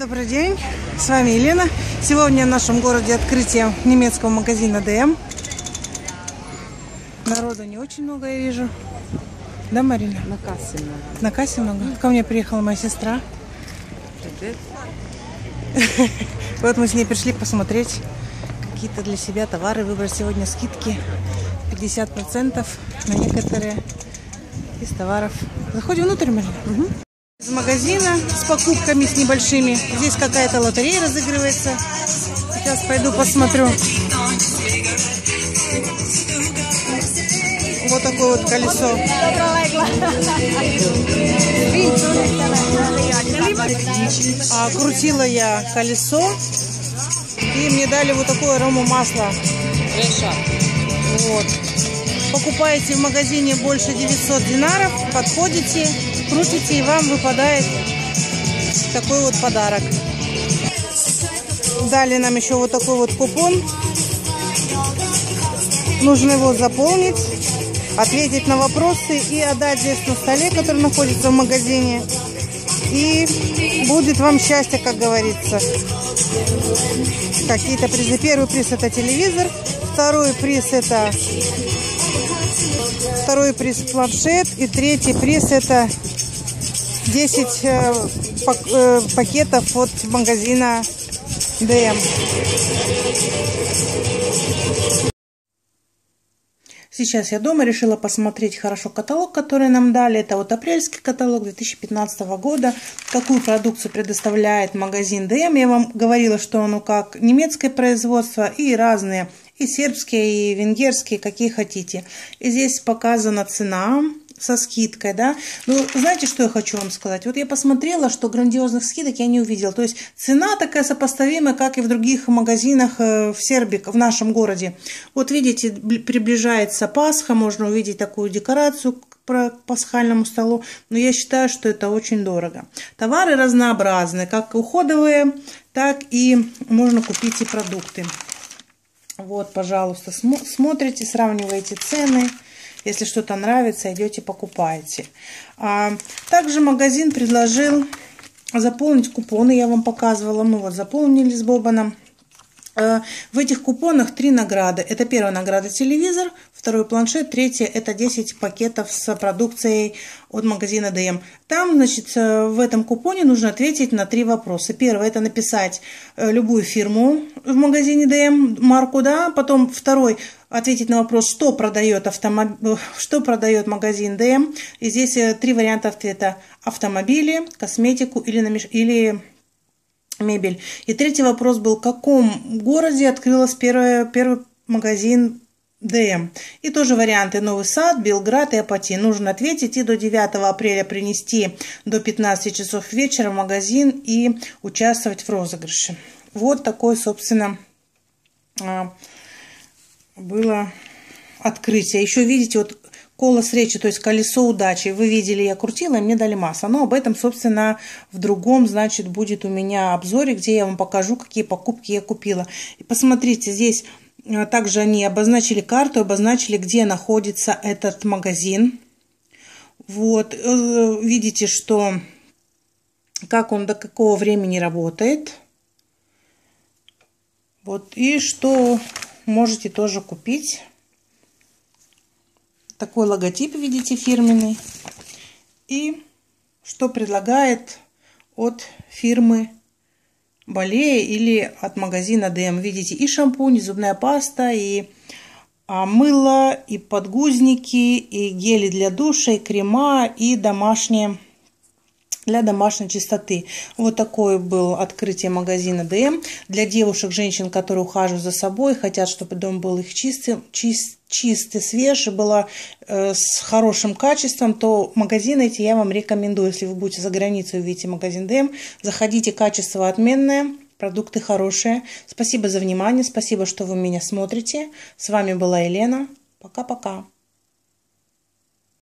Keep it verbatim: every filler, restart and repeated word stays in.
Добрый день, с вами Елена. Сегодня в нашем городе открытие немецкого магазина ДМ. Народу не очень много, я вижу. Да, Марина? На кассе много. На кассе много? Ко мне приехала моя сестра. Привет. Вот мы с ней пришли посмотреть какие-то для себя товары, выбрать. Сегодня скидки пятьдесят процентов на некоторые из товаров. Заходим внутрь, Марина. Угу. Из магазина с покупками, с небольшими. Здесь какая-то лотерея разыгрывается. Сейчас пойду посмотрю. Вот такое вот колесо. А, крутила я колесо, и мне дали вот такое рома масло. Вот. Покупаете в магазине больше девятисот динаров, подходите, крутите, и вам выпадает такой вот подарок. Дали нам еще вот такой вот купон. Нужно его заполнить, ответить на вопросы и отдать здесь на столе, который находится в магазине. И будет вам счастье, как говорится. Какие-то призы. Первый приз — это телевизор. Второй приз — это второй приз — планшет. И третий приз — это десять пакетов от магазина ДМ. Сейчас я дома, решила посмотреть хорошо каталог, который нам дали. Это вот апрельский каталог две тысячи пятнадцатого года. Какую продукцию предоставляет магазин ДМ. Я вам говорила, что оно как немецкое производство и разные. И сербские, и венгерские, какие хотите. И здесь показана цена со скидкой, да. Ну, знаете, что я хочу вам сказать? Вот я посмотрела, что грандиозных скидок я не увидела. То есть цена такая сопоставимая, как и в других магазинах в Сербии, в нашем городе. Вот видите, приближается Пасха, можно увидеть такую декорацию к пасхальному столу. Но я считаю, что это очень дорого. Товары разнообразные, как уходовые, так и можно купить и продукты. Вот, пожалуйста, см смотрите, сравниваете цены. Если что-то нравится, идете покупаете. А, также магазин предложил заполнить купоны. Я вам показывала, мы вот заполнили с Бобаном. А, в этих купонах три награды. Это первая награда — телевизор, второй — планшет, третья — это десять пакетов с продукцией от магазина ДМ. Там, значит, в этом купоне нужно ответить на три вопроса. Первое — это написать любую фирму в магазине ДМ, марку, да. Потом второй — ответить на вопрос, что продает автомоб... что продает магазин ДМ. И здесь три варианта ответа: автомобили, косметику или намеш... или мебель. И третий вопрос был: в каком городе открылась первая... первый магазин ДМ. И тоже варианты: Новый Сад, Белград и Апатин. Нужно ответить и до девятого апреля принести до пятнадцати часов вечера в магазин и участвовать в розыгрыше. Вот такой, собственно, было открытие. Еще видите, вот колос речи, то есть колесо удачи. Вы видели, я крутила, и мне дали масло. Но об этом, собственно, в другом, значит, будет у меня обзоре, где я вам покажу, какие покупки я купила. И посмотрите, здесь... Также они обозначили карту, обозначили, где находится этот магазин. Вот, видите, что как он до какого времени работает. Вот, и что можете тоже купить. Такой логотип, видите, фирменный. И что предлагает от фирмы Более или от магазина ДМ. Видите, и шампунь, и зубная паста, и мыло, и подгузники, и гели для душа, и крема, и домашние для домашней чистоты. Вот такое было открытие магазина ДМ. Для девушек, женщин, которые ухаживают за собой, хотят, чтобы дом был их чистым, чист, чистый, свежий, была э, с хорошим качеством, то магазины эти я вам рекомендую. Если вы будете за границей, увидите магазин ДМ, заходите, качество отменное, продукты хорошие. Спасибо за внимание, спасибо, что вы меня смотрите. С вами была Елена. Пока-пока.